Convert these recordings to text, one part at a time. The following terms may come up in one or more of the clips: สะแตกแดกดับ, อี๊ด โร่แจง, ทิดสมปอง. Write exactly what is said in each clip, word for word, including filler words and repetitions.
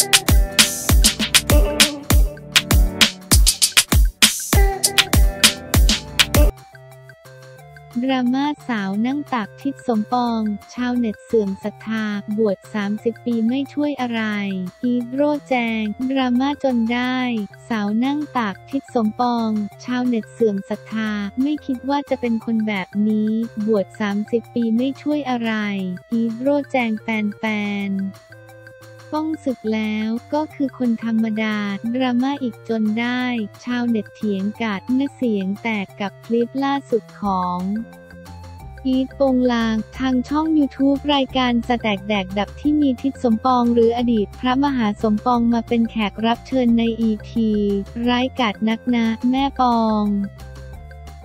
ดราม่าสาวนั่งตักทิศสมปองชาวเน็ตเสื่อมศรัทธาบวชสามสิบปีไม่ช่วยอะไรอีทโร่แจงดราม่าจนได้สาวนั่งตักทิศสมปองชาวเน็ตเสื่อมศรัทธาไม่คิดว่าจะเป็นคนแบบนี้บวชสามสิบปีไม่ช่วยอะไรอีทโร่แจงแฟนๆป้องศึกแล้วก็คือคนธรรมดาดราม่าอีกจนได้ชาวเน็ตเถียงกาดเนื้อเสียงแตกกับคลิปล่าสุดของอีท โปงลางทางช่อง ยูทูบ รายการสแตกแดกดับที่มีทิศสมปองหรืออดีตพระมหาสมปองมาเป็นแขกรับเชิญใน อี พี ร้ายกาดนักนะแม่ปอง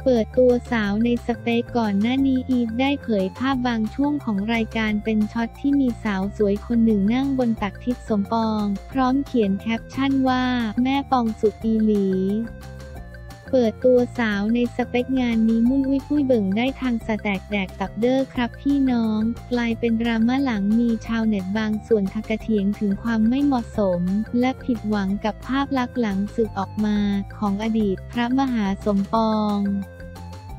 เปิดตัวสาวในสเปคก่อนหน้านี้อีทได้เผยภาพบางช่วงของรายการเป็นช็อตที่มีสาวสวยคนหนึ่งนั่งบนตักทิศสมปองพร้อมเขียนแคปชั่นว่าแม่ปองสุดอีหลีเปิดตัวสาวในสเปคงานนี้มุ่นอุ้ยปุ้ยเบิ่งได้ทางสแตกแดกตับเด้อครับพี่น้องกลายเป็นดราม่าหลังมีชาวเน็ตบางส่วนทักเถียงถึงความไม่เหมาะสมและผิดหวังกับภาพลักษณ์หลังสึกออกมาของอดีตพระมหาสมปอง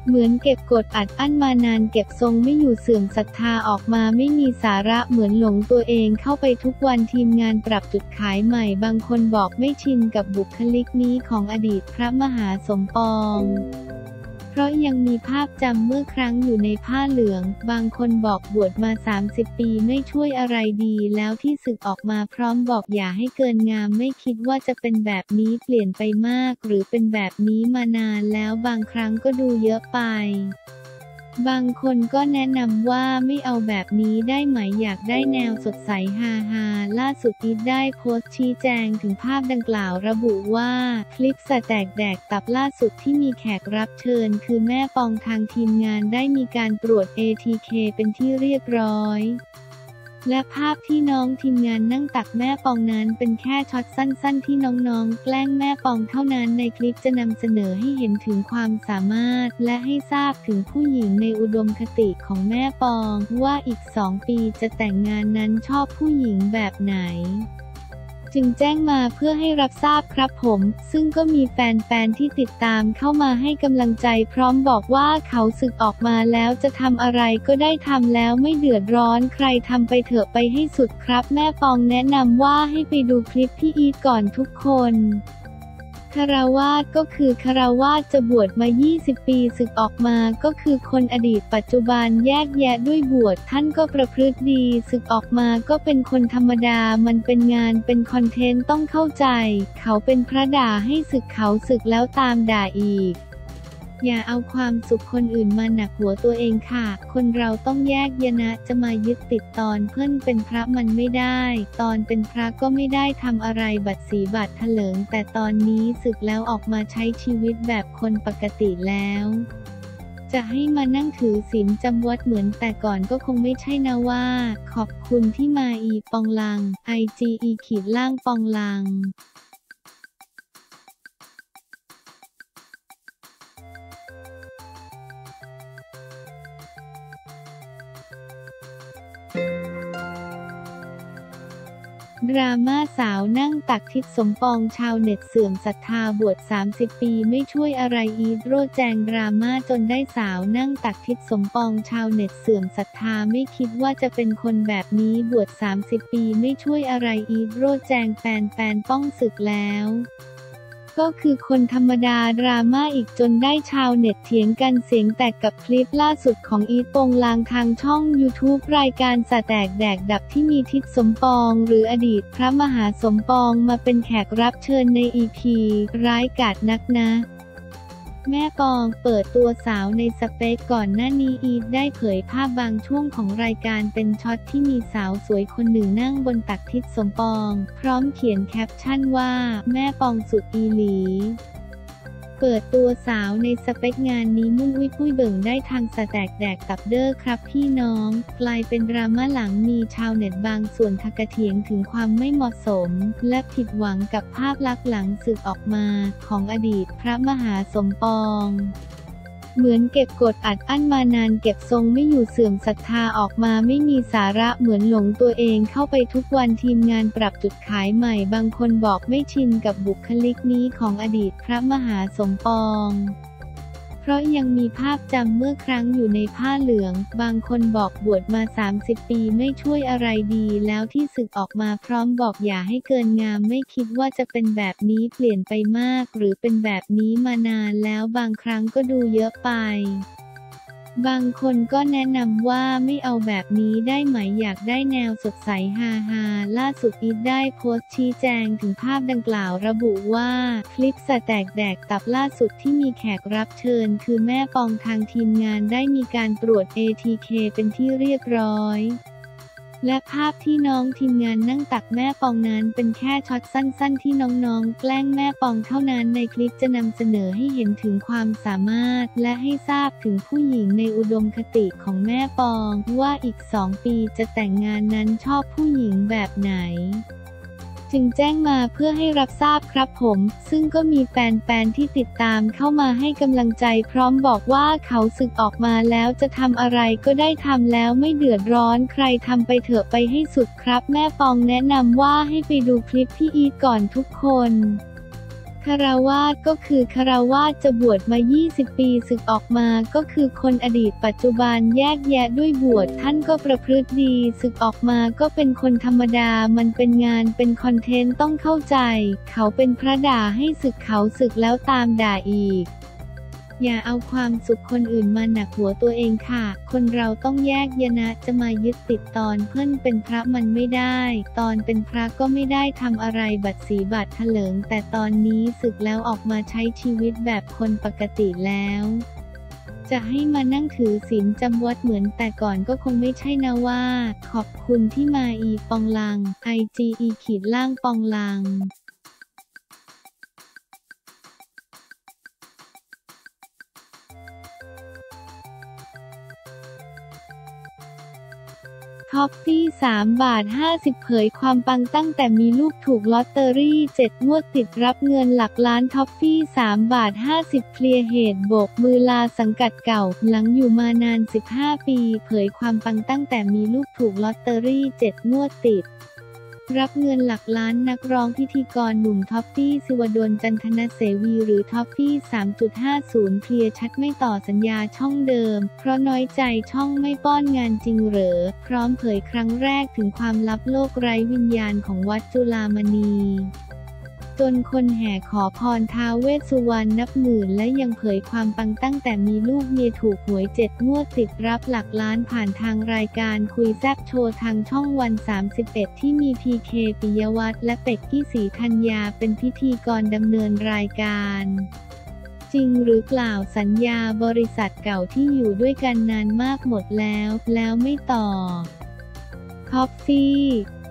เหมือนเก็บกดอัดอั้นมานานเก็บทรงไม่อยู่เสื่อมศรัทธาออกมาไม่มีสาระเหมือนหลงตัวเองเข้าไปทุกวันทีมงานปรับจุดขายใหม่บางคนบอกไม่ชินกับบุคลิกนี้ของอดีตพระมหาสมปองเพราะยังมีภาพจำเมื่อครั้งอยู่ในผ้าเหลืองบางคนบอกบวชมาสามสิบปีไม่ช่วยอะไรดีแล้วที่สึกออกมาพร้อมบอกอย่าให้เกินงามไม่คิดว่าจะเป็นแบบนี้เปลี่ยนไปมากหรือเป็นแบบนี้มานานแล้วบางครั้งก็ดูเยอะไปบางคนก็แนะนำว่าไม่เอาแบบนี้ได้ไหมอยากได้แนวสดใสฮาฮาล่าสุดอีทได้โพสต์ชี้แจงถึงภาพดังกล่าวระบุว่าคลิปสแตกแดกตับล่าสุดที่มีแขกรับเชิญคือแม่ปองทางทีมงานได้มีการตรวจ เอ ที เค เป็นที่เรียบร้อยและภาพที่น้องทีมงานนั่งตักแม่ปองนั้นเป็นแค่ช็อตสั้นๆที่น้องๆแกล้งแม่ปองเท่านั้นในคลิปจะนำเสนอให้เห็นถึงความสามารถและให้ทราบถึงผู้หญิงในอุดมคติของแม่ปองว่าอีกสองปีจะแต่งงานนั้นชอบผู้หญิงแบบไหนจึงแจ้งมาเพื่อให้รับทราบครับผมซึ่งก็มีแฟนๆที่ติดตามเข้ามาให้กำลังใจพร้อมบอกว่าเขาสึกออกมาแล้วจะทำอะไรก็ได้ทำแล้วไม่เดือดร้อนใครทำไปเถอะไปให้สุดครับแม่ปองแนะนำว่าให้ไปดูคลิปพี่อีทก่อนทุกคนคฤหัสถ์ก็คือคฤหัสถ์จะบวชมายี่สิบปีสึกออกมาก็คือคนอดีตปัจจุบันแยกแยะด้วยบวชท่านก็ประพฤติดีสึกออกมาก็เป็นคนธรรมดามันเป็นงานเป็นคอนเทนต์ต้องเข้าใจเขาเป็นพระด่าให้สึกเขาสึกแล้วตามด่าอีกอย่าเอาความสุขคนอื่นมาหนักหัวตัวเองค่ะคนเราต้องแยกแยะนะจะมายึดติดตอนเพื่อนเป็นพระมันไม่ได้ตอนเป็นพระก็ไม่ได้ทำอะไรบัดสีบัดเถลิงแต่ตอนนี้สึกแล้วออกมาใช้ชีวิตแบบคนปกติแล้วจะให้มานั่งถือศีลจำวัดเหมือนแต่ก่อนก็คงไม่ใช่นะว่าขอบคุณที่มาอีปองลัง ไอ จี อีขีดล่างปองลังดราม่าสาวนั่งตักทิศสมปองชาวเน็ตเสื่อมศรัทธาบวชสามสิบปีไม่ช่วยอะไรอีทโร่แจงดราม่าจนได้สาวนั่งตักทิศสมปองชาวเน็ตเสื่อมศรัทธาไม่คิดว่าจะเป็นคนแบบนี้บวชสามสิบปีไม่ช่วยอะไรอีทโร่แจงแฟนๆป้องศึกแล้วก็คือคนธรรมดาดราม่าอีกจนได้ชาวเน็ตเถียงกันเสียงแตกกับคลิปล่าสุดของอีท โปงลางทางช่อง ยูทูบ รายการสแตกแดกดับที่มีทิศสมปองหรืออดีตพระมหาสมปองมาเป็นแขกรับเชิญใน อี พี ร้ายกาจนักนะแม่ปองเปิดตัวสาวในสเปคก่อนหน้านี้อีทได้เผยภาพบางช่วงของรายการเป็นช็อตที่มีสาวสวยคนหนึ่งนั่งบนตักทิศสมปองพร้อมเขียนแคปชั่นว่าแม่ปองสุดอีหลีเปิดตัวสาวในสเปคงานนี้มุ่นอุ้ยปุ้ยเบิ่งได้ทางสแตกแดกตับเด้อครับพี่น้องกลายเป็นดราม่าหลังมีชาวเน็ตบางส่วนทักเถียงถึงความไม่เหมาะสมและผิดหวังกับภาพลักษณ์หลังสึกออกมาของอดีตพระมหาสมปอง เหมือนเก็บกดอัดอั้นมานานเก็บทรงไม่อยู่เสื่อมศรัทธาออกมาไม่มีสาระเหมือนหลงตัวเองเข้าไปทุกวันทีมงานปรับจุดขายใหม่บางคนบอกไม่ชินกับบุคลิกนี้ของอดีตพระมหาสมปองเพราะยังมีภาพจำเมื่อครั้งอยู่ในผ้าเหลืองบางคนบอกบวชมาสามสิบปีไม่ช่วยอะไรดีแล้วที่สึกออกมาพร้อมบอกอย่าให้เกินงามไม่คิดว่าจะเป็นแบบนี้เปลี่ยนไปมากหรือเป็นแบบนี้มานานแล้วบางครั้งก็ดูเยอะไปบางคนก็แนะนำว่าไม่เอาแบบนี้ได้ไหมอยากได้แนวสดใสฮาฮาล่าสุดอีทได้โพสต์ชี้แจงถึงภาพดังกล่าวระบุว่าคลิปสะแตกแดกตับล่าสุดที่มีแขกรับเชิญคือแม่ปองทางทีมงานได้มีการตรวจ เอ ที เค เป็นที่เรียบร้อยและภาพที่น้องทีมงานนั่งตักแม่ปองนั้นเป็นแค่ช็อตสั้นๆที่น้องๆแกล้งแม่ปองเท่านั้นในคลิปจะนำเสนอให้เห็นถึงความสามารถและให้ทราบถึงผู้หญิงในอุดมคติของแม่ปองว่าอีกสองปีจะแต่งงานนั้นชอบผู้หญิงแบบไหนจึงแจ้งมาเพื่อให้รับทราบครับผมซึ่งก็มีแฟนๆที่ติดตามเข้ามาให้กำลังใจพร้อมบอกว่าเขาสึกออกมาแล้วจะทำอะไรก็ได้ทำแล้วไม่เดือดร้อนใครทำไปเถอะไปให้สุดครับแม่ปองแนะนำว่าให้ไปดูคลิปพี่อีทก่อนทุกคนคฤหัสถ์ก็คือคฤหัสถ์จะบวชมายี่สิบปีสึกออกมาก็คือคนอดีตปัจจุบันแยกแยะด้วยบวชท่านก็ประพฤติดีสึกออกมาก็เป็นคนธรรมดามันเป็นงานเป็นคอนเทนต์ต้องเข้าใจเขาเป็นพระด่าให้สึกเขาสึกแล้วตามด่าอีกอย่าเอาความสุขคนอื่นมาหนักหัวตัวเองค่ะคนเราต้องแยกแยะนะจะมายึดติดตอนเพื่อนเป็นพระมันไม่ได้ตอนเป็นพระก็ไม่ได้ทำอะไรบัดสีบัดเถลิงแต่ตอนนี้สึกแล้วออกมาใช้ชีวิตแบบคนปกติแล้วจะให้มานั่งถือศีลจำวัดเหมือนแต่ก่อนก็คงไม่ใช่นะว่าขอบคุณที่มาอีปองลัง ไอ จี อี ขีดล่างปองลังท็อปปี้สามบาทห้าสิบเผยความปังตั้งแต่มีลูกถูกลอตเตอรี่เจ็ดงวดติดรับเงินหลักล้านท็อปปี้สามบาทห้าสิบเคลียร์เหตุโบกมือลาสังกัดเก่าหลังอยู่มานานสิบห้าปีเผยความปังตั้งแต่มีลูกถูกลอตเตอรี่เจ็ดงวดติดรับเงินหลักล้านนักร้องพิธีกรหนุ่มท็อปปี้สิวดลจันทนเสวีหรือท็อปปี้ สามจุดห้าศูนย์ เคลียร์ชัดไม่ต่อสัญญาช่องเดิมเพราะน้อยใจช่องไม่ป้อนงานจริงเหรอพร้อมเผยครั้งแรกถึงความลับโลกไร้วิญญาณของวัดจุฬามณีจนคนแห่ขอพรท้าวเวสสุวรรณนับหมื่นและยังเผยความปังตั้งแต่มีลูกเมียถูกหวยเจ็ดงวดติดรับหลักล้านผ่านทางรายการคุยแซ่บโชว์ทางช่องวันสามสิบเอ็ดที่มีพีเคปิยวัฒน์และเป็กกี้ศรีธัญญาเป็นพิธีกรดำเนินรายการจริงหรือกล่าวสัญญาบริษัทเก่าที่อยู่ด้วยกันนานมากหมดแล้วแล้วไม่ต่อคอฟฟี่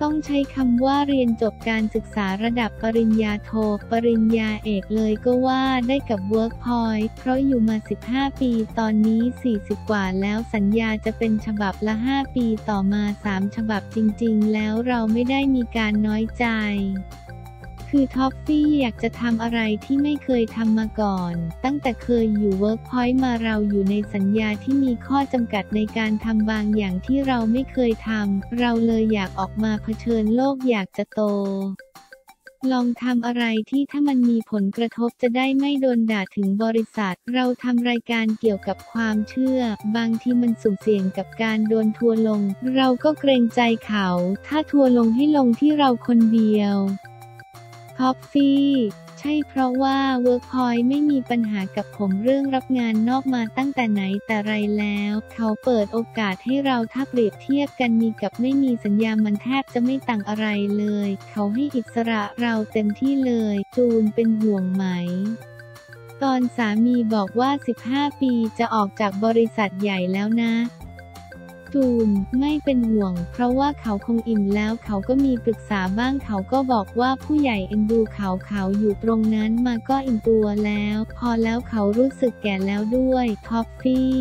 ต้องใช้คำว่าเรียนจบการศึกษาระดับปริญญาโทปริญญาเอกเลยก็ว่าได้กับ Workpoint เพราะอยู่มาสิบห้าปีตอนนี้สี่สิบกว่าแล้วสัญญาจะเป็นฉบับละห้าปีต่อมาสามฉบับจริงๆแล้วเราไม่ได้มีการน้อยใจคือท็อปฟี่อยากจะทำอะไรที่ไม่เคยทำมาก่อนตั้งแต่เคยอยู่ Workpoint มาเราอยู่ในสัญญาที่มีข้อจำกัดในการทำบางอย่างที่เราไม่เคยทำเราเลยอยากออกมาเผชิญโลกอยากจะโตลองทำอะไรที่ถ้ามันมีผลกระทบจะได้ไม่โดนด่าถึงบริษัทเราทำรายการเกี่ยวกับความเชื่อบางทีมันสุ่มเสี่ยงกับการโดนทัวร์ลงเราก็เกรงใจเขาถ้าทัวร์ลงให้ลงที่เราคนเดียวท็อปฟี่ใช่เพราะว่า Workpoint ไม่มีปัญหากับผมเรื่องรับงานนอกมาตั้งแต่ไหนแต่ไรแล้วเขาเปิดโอกาสให้เราถ้าเปรียบเทียบกันมีกับไม่มีสัญญามันแทบจะไม่ต่างอะไรเลยเขาให้อิสระเราเต็มที่เลยจูนเป็นห่วงไหมตอนสามีบอกว่าสิบห้าปีจะออกจากบริษัทใหญ่แล้วนะจูนไม่เป็นห่วงเพราะว่าเขาคงอิ่มแล้วเขาก็มีปรึกษาบ้างเขาก็บอกว่าผู้ใหญ่เอ็นดูเขาเขาอยู่ตรงนั้นมาก็อิ่มตัวแล้วพอแล้วเขารู้สึกแก่แล้วด้วยท็อฟฟี่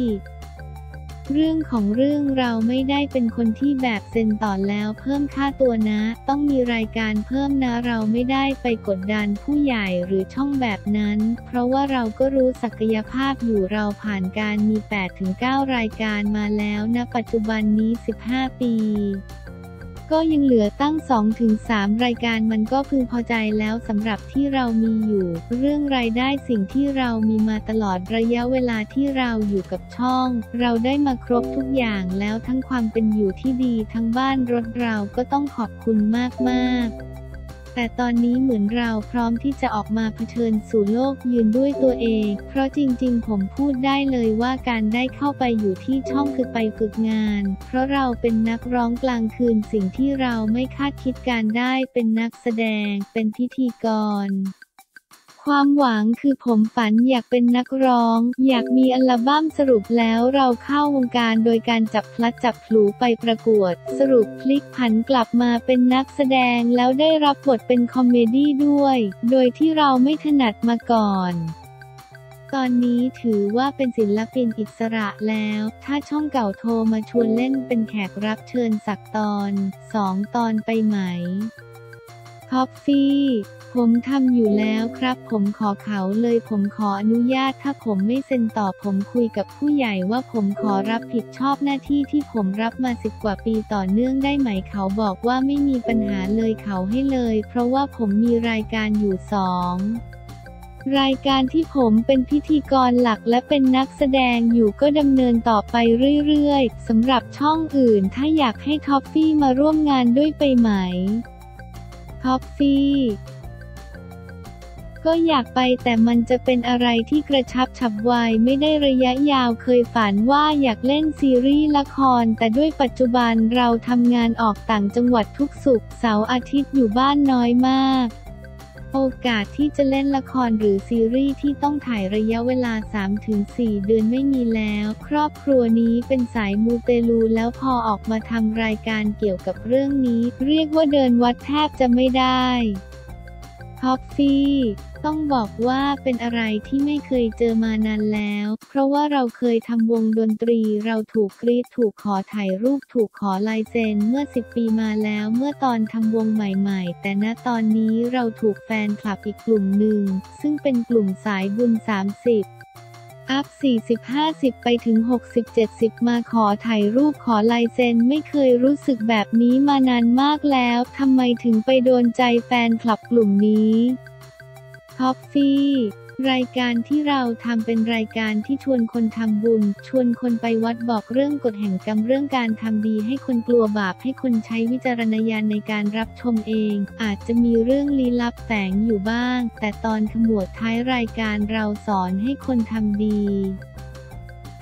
เรื่องของเรื่องเราไม่ได้เป็นคนที่แบบเซ็นต่อแล้วเพิ่มค่าตัวนะต้องมีรายการเพิ่มนะเราไม่ได้ไปกดดันผู้ใหญ่หรือช่องแบบนั้นเพราะว่าเราก็รู้ศักยภาพอยู่เราผ่านการมี แปดถึงเก้า รายการมาแล้วนะปัจจุบันนี้สิบห้าปีก็ยังเหลือตั้ง สองถึงสาม รายการมันก็พึงพอใจแล้วสำหรับที่เรามีอยู่เรื่องรายได้สิ่งที่เรามีมาตลอดระยะเวลาที่เราอยู่กับช่องเราได้มาครบทุกอย่างแล้วทั้งความเป็นอยู่ที่ดีทั้งบ้านรถเราก็ต้องขอบคุณมากๆแต่ตอนนี้เหมือนเราพร้อมที่จะออกมาเผชิญสู่โลกยืนด้วยตัวเองเพราะจริงๆผมพูดได้เลยว่าการได้เข้าไปอยู่ที่ช่องคือไปฝึกงานเพราะเราเป็นนักร้องกลางคืนสิ่งที่เราไม่คาดคิดการได้เป็นนักแสดงเป็นพิธีกรความหวังคือผมฝันอยากเป็นนักร้องอยากมีอัลบั้มสรุปแล้วเราเข้าวงการโดยการจับพลัดจับผลูไปประกวดสรุปพลิกผันกลับมาเป็นนักแสดงแล้วได้รับบทเป็นคอมเมดี้ด้วยโดยที่เราไม่ถนัดมาก่อนตอนนี้ถือว่าเป็นศิลปินอิสระแล้วถ้าช่องเก่าโทรมาชวนเล่นเป็นแขกรับเชิญสักตอนสองตอนไปไหมท็อปฟี่ผมทำอยู่แล้วครับผมขอเขาเลยผมขออนุญาตถ้าผมไม่เซ็นต่อผมคุยกับผู้ใหญ่ว่าผมขอรับผิดชอบหน้าที่ที่ผมรับมาสิบกว่าปีต่อเนื่องได้ไหมเขาบอกว่าไม่มีปัญหาเลยเขาให้เลยเพราะว่าผมมีรายการอยู่สองรายการที่ผมเป็นพิธีกรหลักและเป็นนักแสดงอยู่ก็ดำเนินต่อไปเรื่อยๆสำหรับช่องอื่นถ้าอยากให้ท็อปฟี่มาร่วมงานด้วยไปไหมท็อปฟี่ก็อยากไปแต่มันจะเป็นอะไรที่กระชับฉับไวไม่ได้ระยะยาวเคยฝันว่าอยากเล่นซีรีส์ละครแต่ด้วยปัจจุบันเราทำงานออกต่างจังหวัดทุกศุกร์เสาร์อาทิตย์อยู่บ้านน้อยมากโอกาสที่จะเล่นละครหรือซีรีส์ที่ต้องถ่ายระยะเวลา สามถึงสี่ เดือนไม่มีแล้วครอบครัวนี้เป็นสายมูเตลูแล้วพอออกมาทำรายการเกี่ยวกับเรื่องนี้เรียกว่าเดินวัดแทบจะไม่ได้ท็อปฟี่ต้องบอกว่าเป็นอะไรที่ไม่เคยเจอมานานแล้วเพราะว่าเราเคยทำวงดนตรีเราถูกกรีดถูกขอถ่ายรูปถูกขอลายเซ็นเมื่อสิบปีมาแล้วเมื่อตอนทำวงใหม่ๆแต่ณตอนนี้เราถูกแฟนคลับอีกกลุ่มหนึ่งซึ่งเป็นกลุ่มสายบุญสามสิบอัพ สี่สิบ ห้าสิบ ไปถึง หกสิบ เจ็ดสิบ มาขอถ่ายรูปขอลายเซ็นไม่เคยรู้สึกแบบนี้มานานมากแล้วทำไมถึงไปโดนใจแฟนคลับกลุ่มนี้ท็อปฟี่รายการที่เราทำเป็นรายการที่ชวนคนทำบุญชวนคนไปวัดบอกเรื่องกฎแห่งกรรมเรื่องการทำดีให้คนกลัวบาปให้คนใช้วิจารณญาณในการรับชมเองอาจจะมีเรื่องลี้ลับแฝงอยู่บ้างแต่ตอนขมวดท้ายรายการเราสอนให้คนทำดี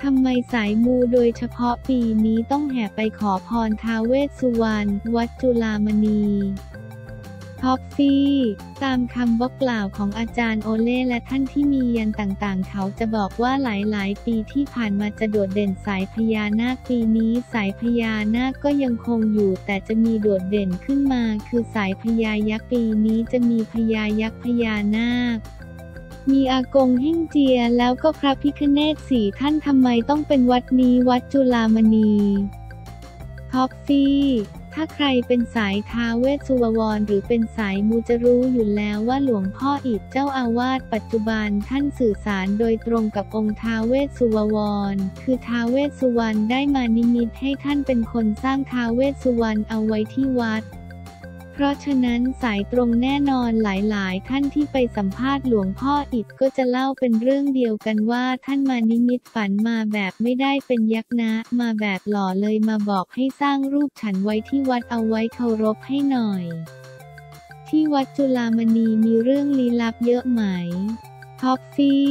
ทำไมสายมูโดยเฉพาะปีนี้ต้องแห่ไปขอพรท้าวเวสสุวรรณวัดจุฬามณีท็อปฟี่ตามคำบอกกล่าวของอาจารย์โอเล่และท่านที่มียันต่างๆเขาจะบอกว่าหลายๆปีที่ผ่านมาจะโดดเด่นสายพญานาคปีนี้สายพญานาคก็ยังคงอยู่แต่จะมีโดดเด่นขึ้นมาคือสายพญายักษ์ปีนี้จะมีพญายักษ์พญานาคมีอากงเฮ่งเจียแล้วก็พระพิฆเนศสี่ท่านทำไมต้องเป็นวัดนี้วัดจุฬามณีท็อปฟี่ถ้าใครเป็นสายท้าวเวสสุวรรณหรือเป็นสายมูจะรู้อยู่แล้วว่าหลวงพ่ออิฐเจ้าอาวาสปัจจุบันท่านสื่อสารโดยตรงกับองค์ท้าวเวสสุวรรณคือท้าวเวสสุวรรณได้มานิมิตให้ท่านเป็นคนสร้างท้าวเวสสุวรรณเอาไว้ที่วัดเพราะฉะนั้นสายตรงแน่นอนหลายๆท่านที่ไปสัมภาษณ์หลวงพ่ออิฐก็จะเล่าเป็นเรื่องเดียวกันว่าท่านมานิมิตฝันมาแบบไม่ได้เป็นยักษ์นะมาแบบหล่อเลยมาบอกให้สร้างรูปฉันไว้ที่วัดเอาไว้เคารพให้หน่อยที่วัดจุฬามณีมีเรื่องลี้ลับเยอะไหมท็อปฟี่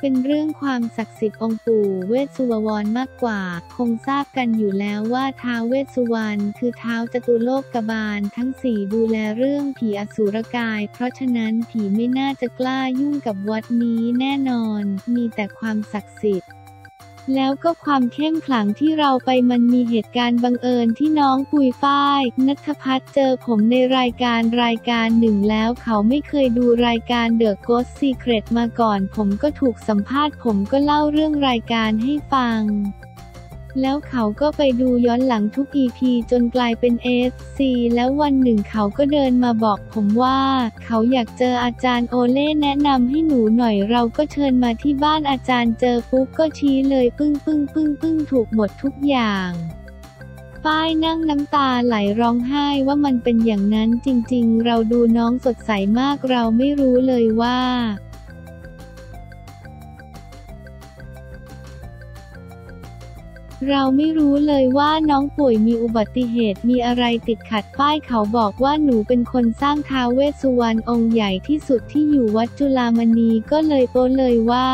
เป็นเรื่องความศักดิ์สิทธิ์องค์ปู่เวสสุวรรณมากกว่าคงทราบกันอยู่แล้วว่าท้าวเวสสุวรรณคือท้าวจตุโลกบาลทั้งสี่ดูแลเรื่องผีอสูรกายเพราะฉะนั้นผีไม่น่าจะกล้ายุ่งกับวัดนี้แน่นอนมีแต่ความศักดิ์สิทธิ์แล้วก็ความเข้มขลังที่เราไปมันมีเหตุการณ์บังเอิญที่น้องปุยฝ้ายณัฐภัทรเจอผมในรายการรายการหนึ่งแล้วเขาไม่เคยดูรายการ The Ghost Secret มาก่อนผมก็ถูกสัมภาษณ์ผมก็เล่าเรื่องรายการให้ฟัง แล้วเขาก็ไปดูย้อนหลังทุก อี พี จนกลายเป็น เอฟ ซี แล้ววันหนึ่งเขาก็เดินมาบอกผมว่าเขาอยากเจออาจารย์โอเล่แนะนำให้หนูหน่อยเราก็เชิญมาที่บ้านอาจารย์เจอปุ๊บก็ชี้เลยปึ้งปึ้งปึ้งปึ้งถูกหมดทุกอย่างป้ายนั่งน้ำตาไหลร้องไห้ว่ามันเป็นอย่างนั้นจริงๆเราดูน้องสดใสมากเราไม่รู้เลยว่าเราไม่รู้เลยว่าน้องป่วยมีอุบัติเหตุมีอะไรติดขัดป้ายเขาบอกว่าหนูเป็นคนสร้างท้าวเวสสุวรรณองค์ใหญ่ที่สุดที่อยู่วัดจุฬามณีก็เลยโป้เลยว่า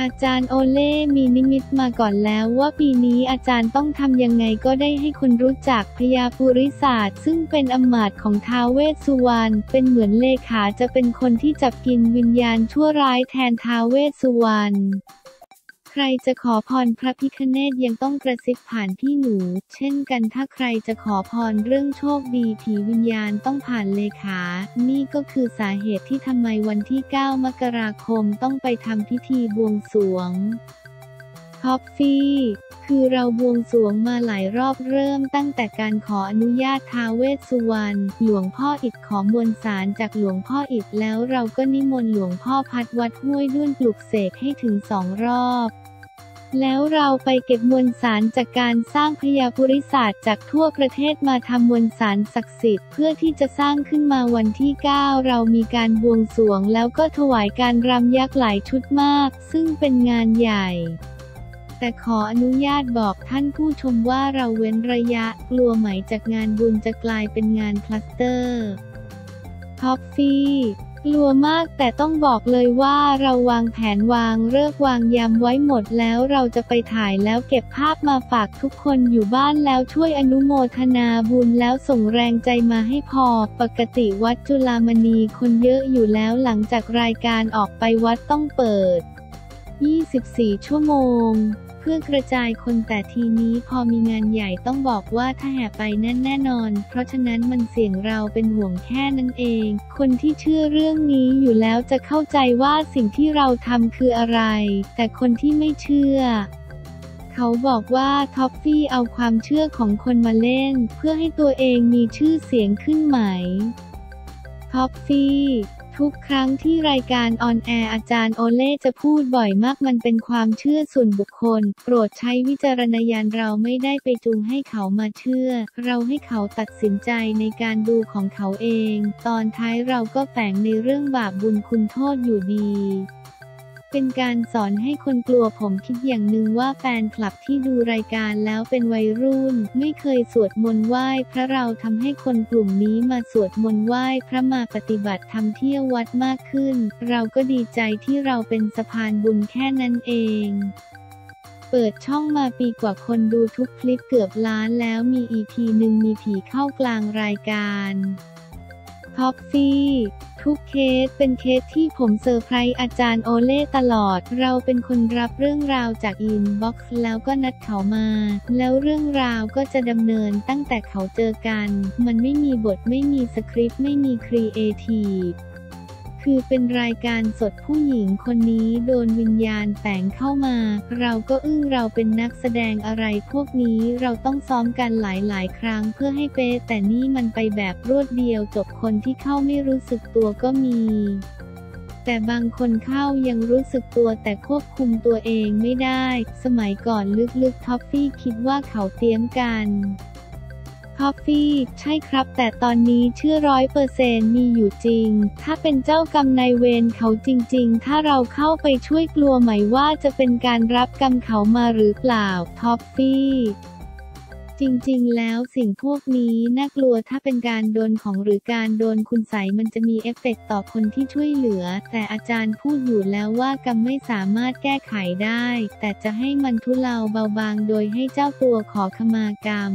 อาจารย์โอเล่มีนิมิตมาก่อนแล้วว่าปีนี้อาจารย์ต้องทำยังไงก็ได้ให้คนรู้จักพญาปุริศาสตร์ซึ่งเป็นอำมาตย์ของท้าวเวสสุวรรณเป็นเหมือนเลขาจะเป็นคนที่จับกินวิญญาณชั่วร้ายแทนท้าวเวสสุวรรณใครจะขอพรพระพิฆเนศยังต้องกระซิบผ่านพี่หนูเช่นกันถ้าใครจะขอพรเรื่องโชคดีผีวิญญาณต้องผ่านเลขานี่ก็คือสาเหตุที่ทำไมวันที่เก้ามกราคมต้องไปทำพิธีบวงสรวงท็อปฟี่คือเราบวงสรวงมาหลายรอบเริ่มตั้งแต่การขออนุญาตท้าวเวสสุวรรณหลวงพ่ออิฐขอมวลสารจากหลวงพ่ออิฐแล้วเราก็นิมนต์หลวงพ่อพัดวัดห้วยด้วนปลุกเสกให้ถึงสองรอบแล้วเราไปเก็บมวลสารจากการสร้างพญาปุริศาสตร์จากทั่วประเทศมาทำมวลสารศักดิ์สิทธิ์เพื่อที่จะสร้างขึ้นมาวันที่เก้าเรามีการบวงสรวงแล้วก็ถวายการรำยักษ์หลายชุดมากซึ่งเป็นงานใหญ่แต่ขออนุญาตบอกท่านผู้ชมว่าเราเว้นระยะกลัวไหมจากงานบุญจะกลายเป็นงานพลาสเตอร์ท็อปฟี่กลัวมากแต่ต้องบอกเลยว่าเราวางแผนวางเลิกวางยามไว้หมดแล้วเราจะไปถ่ายแล้วเก็บภาพมาฝากทุกคนอยู่บ้านแล้วช่วยอนุโมทนาบุญแล้วส่งแรงใจมาให้พอปกติวัดจุฬามณีคนเยอะอยู่แล้วหลังจากรายการออกไปวัดต้องเปิดยี่สิบสี่ชั่วโมงเพื่อกระจายคนแต่ทีนี้พอมีงานใหญ่ต้องบอกว่าถ้าแห่ไปนั่นแน่นอนเพราะฉะนั้นมันเสี่ยงเราเป็นห่วงแค่นั้นเองคนที่เชื่อเรื่องนี้อยู่แล้วจะเข้าใจว่าสิ่งที่เราทำคืออะไรแต่คนที่ไม่เชื่อเขาบอกว่าท็อปฟี่เอาความเชื่อของคนมาเล่นเพื่อให้ตัวเองมีชื่อเสียงขึ้นไหมท็อปฟี่ทุกครั้งที่รายการออนแอร์อาจารย์โอเล่จะพูดบ่อยมากมันเป็นความเชื่อส่วนบุคคลโปรดใช้วิจารณญาณเราไม่ได้ไปจูงให้เขามาเชื่อเราให้เขาตัดสินใจในการดูของเขาเองตอนท้ายเราก็แฝงในเรื่องบาปบุญคุณโทษอยู่ดีเป็นการสอนให้คนกลัวผมคิดอย่างหนึ่งว่าแฟนคลับที่ดูรายการแล้วเป็นวัยรุ่นไม่เคยสวดมนต์ไหว้พระเราทำให้คนกลุ่มนี้มาสวดมนต์ไหว้พระมาปฏิบัติธรรมเที่ยววัดมากขึ้นเราก็ดีใจที่เราเป็นสะพานบุญแค่นั้นเองเปิดช่องมาปีกว่าคนดูทุกคลิปเกือบล้านแล้วมีอีพีหนึ่งมีผีเข้ากลางรายการท็อปฟี่ทุกเคสเป็นเคสที่ผมเซอร์ไพรส์อาจารย์โอเล่ตลอดเราเป็นคนรับเรื่องราวจากอินบ็อกซ์แล้วก็นัดเขามาแล้วเรื่องราวก็จะดำเนินตั้งแต่เขาเจอกันมันไม่มีบทไม่มีสคริปต์ไม่มีครีเอทีฟคือเป็นรายการสดผู้หญิงคนนี้โดนวิญญาณแฝงเข้ามาเราก็อึ้งเราเป็นนักแสดงอะไรพวกนี้เราต้องซ้อมกันหลายๆครั้งเพื่อให้เป๊ะแต่นี่มันไปแบบรวดเดียวจบคนที่เข้าไม่รู้สึกตัวก็มีแต่บางคนเข้ายังรู้สึกตัวแต่ควบคุมตัวเองไม่ได้สมัยก่อนลึกๆท็อปฟี่คิดว่าเขาเตรียมกันท็อปฟี่ใช่ครับแต่ตอนนี้เชื่อร้อยเปอร์เซ็นต์มีอยู่จริงถ้าเป็นเจ้ากรรมนายเวรเขาจริงๆถ้าเราเข้าไปช่วยกลัวไหมว่าจะเป็นการรับกรรมเขามาหรือเปล่าท็อปฟี่จริงๆแล้วสิ่งพวกนี้น่ากลัวถ้าเป็นการโดนของหรือการโดนคุณไสยมันจะมีเอฟเฟกต์ต่อคนที่ช่วยเหลือแต่อาจารย์พูดอยู่แล้วว่ากรรมไม่สามารถแก้ไขได้แต่จะให้มันทุเลาเบาบางโดยให้เจ้าตัวขอขมากรรม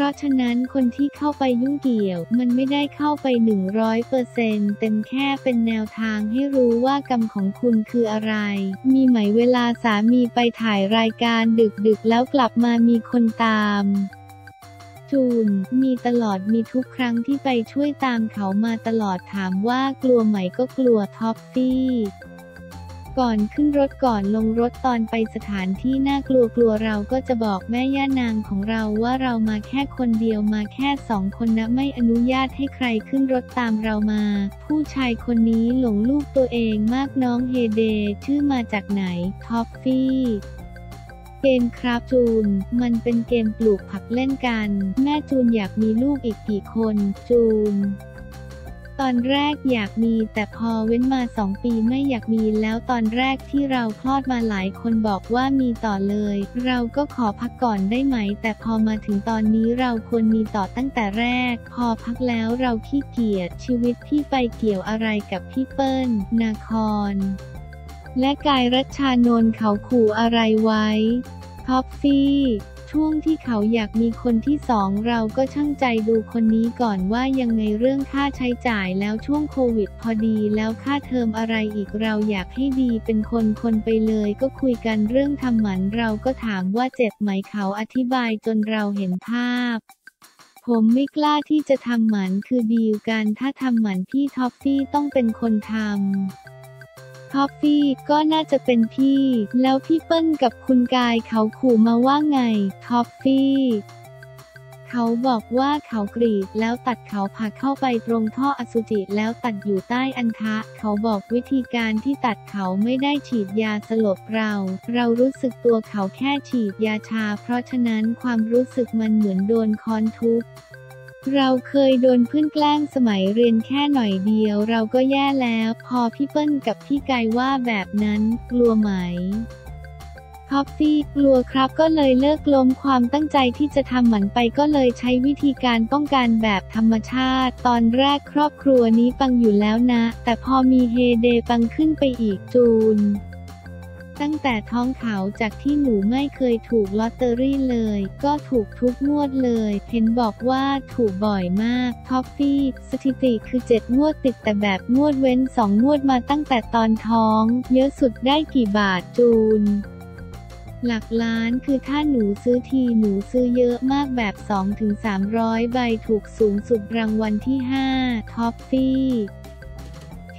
เพราะฉะนั้นคนที่เข้าไปยุ่งเกี่ยวมันไม่ได้เข้าไป หนึ่งร้อยเปอร์เซ็นต์ เต็มแค่เป็นแนวทางให้รู้ว่ากรรมของคุณคืออะไรมีไหมเวลาสามีไปถ่ายรายการดึกๆแล้วกลับมามีคนตามจูนมีตลอดมีทุกครั้งที่ไปช่วยตามเขามาตลอดถามว่ากลัวไหมก็กลัวท็อปฟี่ ก่อนขึ้นรถก่อนลงรถตอนไปสถานที่น่ากลัวกลัวเราก็จะบอกแม่ย่านางของเราว่าเรามาแค่คนเดียวมาแค่สองคนนะไม่อนุญาตให้ใครขึ้นรถตามเรามาผู้ชายคนนี้หลงลูกตัวเองมากน้องเฮเดชื่อมาจากไหนท็อฟฟี่เกมครับจูนมันเป็นเกมปลูกผักเล่นกันแม่จูนอยากมีลูกอีกกี่คนจูนตอนแรกอยากมีแต่พอเว้นมาสองปีไม่อยากมีแล้วตอนแรกที่เราคลอดมาหลายคนบอกว่ามีต่อเลยเราก็ขอพักก่อนได้ไหมแต่พอมาถึงตอนนี้เราควรมีต่อตั้งแต่แรกพอพักแล้วเราขี้เกียจชีวิตพี่ไปเกี่ยวอะไรกับพี่เปิ้ลนาครและกายรัชชานนท์เขาขู่อะไรไว้ท็อฟฟี่ช่วงที่เขาอยากมีคนที่สองเราก็ช่างใจดูคนนี้ก่อนว่ายังไงเรื่องค่าใช้จ่ายแล้วช่วงโควิดพอดีแล้วค่าเทอมอะไรอีกเราอยากให้ดีเป็นคนคนไปเลยก็คุยกันเรื่องทำหมันเราก็ถามว่าเจ็บไหมเขาอธิบายจนเราเห็นภาพผมไม่กล้าที่จะทำหมันคือดีลกันถ้าทำหมันพี่ท็อฟฟี่ต้องเป็นคนทำท็อฟฟี่ก็น่าจะเป็นพี่แล้วพี่เปิ้ลกับคุณกายเขาขู่มาว่าไงท็อฟฟี่เขาบอกว่าเขากรีดแล้วตัดเขาผ่าเข้าไปตรงท่ออสุจิแล้วตัดอยู่ใต้อัณฑะเขาบอกวิธีการที่ตัดเขาไม่ได้ฉีดยาสลบเราเรารู้สึกตัวเขาแค่ฉีดยาชาเพราะฉะนั้นความรู้สึกมันเหมือนโดนค้อนทุบเราเคยโดนเพื่อนแกล้งสมัยเรียนแค่หน่อยเดียวเราก็แย่แล้วพอพี่เปิ้ลกับพี่กายว่าแบบนั้นกลัวไหมท็อฟฟี่กลัวครับก็เลยเลิกล้มความตั้งใจที่จะทำหมันไปก็เลยใช้วิธีการป้องกันแบบธรรมชาติตอนแรกครอบครัวนี้ปังอยู่แล้วนะแต่พอมีเฮเดปังขึ้นไปอีกจูนตั้งแต่ท้องเขาจากที่หนูไม่เคยถูกลอตเตอรี่เลยก็ถูกทุกงวดเลยเห็นบอกว่าถูกบ่อยมากท็อฟฟี่สถิติคือเจ็ดงวดติดแต่แบบงวดเว้นสองงวดมาตั้งแต่ตอนท้องเยอะสุดได้กี่บาทจูนหลักล้านคือถ้าหนูซื้อทีหนูซื้อเยอะมากแบบ สองถึงสามร้อย ใบถูกสูงสุดรางวัลที่ห้าท็อฟฟี่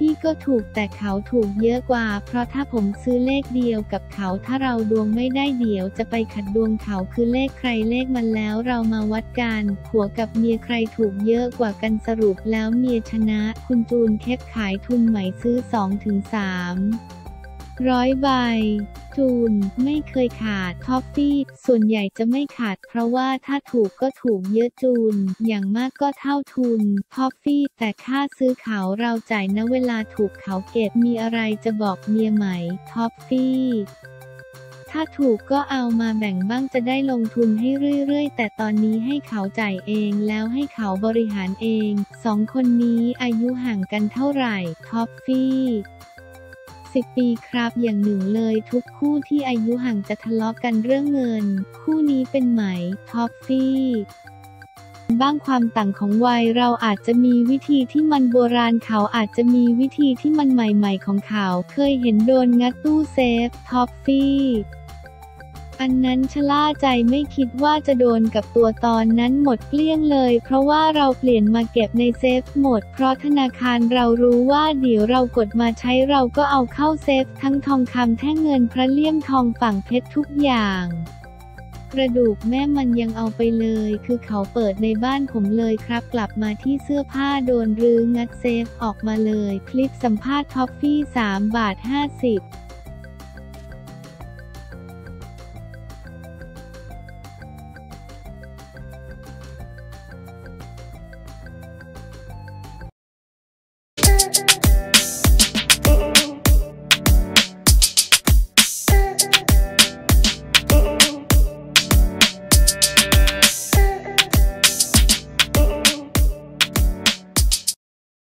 พี่ก็ถูกแต่เขาถูกเยอะกว่าเพราะถ้าผมซื้อเลขเดียวกับเขาถ้าเราดวงไม่ได้เดี๋ยวจะไปขัดดวงเขาคือเลขใครเลขมันแล้วเรามาวัดกันผัวกับเมียใครถูกเยอะกว่ากันสรุปแล้วเมียชนะคุณจูนเคปขายทุนใหม่ซื้อ สองถึงสามร้อย ใบจูนไม่เคยขาดท็อฟฟี่ส่วนใหญ่จะไม่ขาดเพราะว่าถ้าถูกก็ถูกเยอะจูนอย่างมากก็เท่าทุนท็อฟฟี่แต่ค่าซื้อเขาเราจ่ายนะเวลาถูกเขาเก็บมีอะไรจะบอกเมียไหมท็อฟฟี่ถ้าถูกก็เอามาแบ่งบ้างจะได้ลงทุนให้เรื่อยๆแต่ตอนนี้ให้เขาจ่ายเองแล้วให้เขาบริหารเองสองคนนี้อายุห่างกันเท่าไหร่ท็อฟฟี่สิบปีครับอย่างหนึ่งเลยทุกคู่ที่อายุห่างจะทะเลาะกันเรื่องเงินคู่นี้เป็นไหมท็อฟฟี่บ้างความต่างของวัยเราอาจจะมีวิธีที่มันโบราณเขาอาจจะมีวิธีที่มันใหม่ๆของเขาเคยเห็นโดนงัดตู้เซฟท็อฟฟี่อันนั้นชะล่าใจไม่คิดว่าจะโดนกับตัวตอนนั้นหมดเกลี้ยงเลยเพราะว่าเราเปลี่ยนมาเก็บในเซฟหมดเพราะธนาคารเรารู้ว่าเดี๋ยวเรากดมาใช้เราก็เอาเข้าเซฟทั้งทองคำแท่งเงินพระเลี่ยมทองฝั่งเพชรทุกอย่างกระดูกแม่มันยังเอาไปเลยคือเขาเปิดในบ้านผมเลยครับกลับมาที่เสื้อผ้าโดนรื้องัดเซฟออกมาเลยคลิปสัมภาษณ์ท็อฟฟี่สามบาทห้าสิบ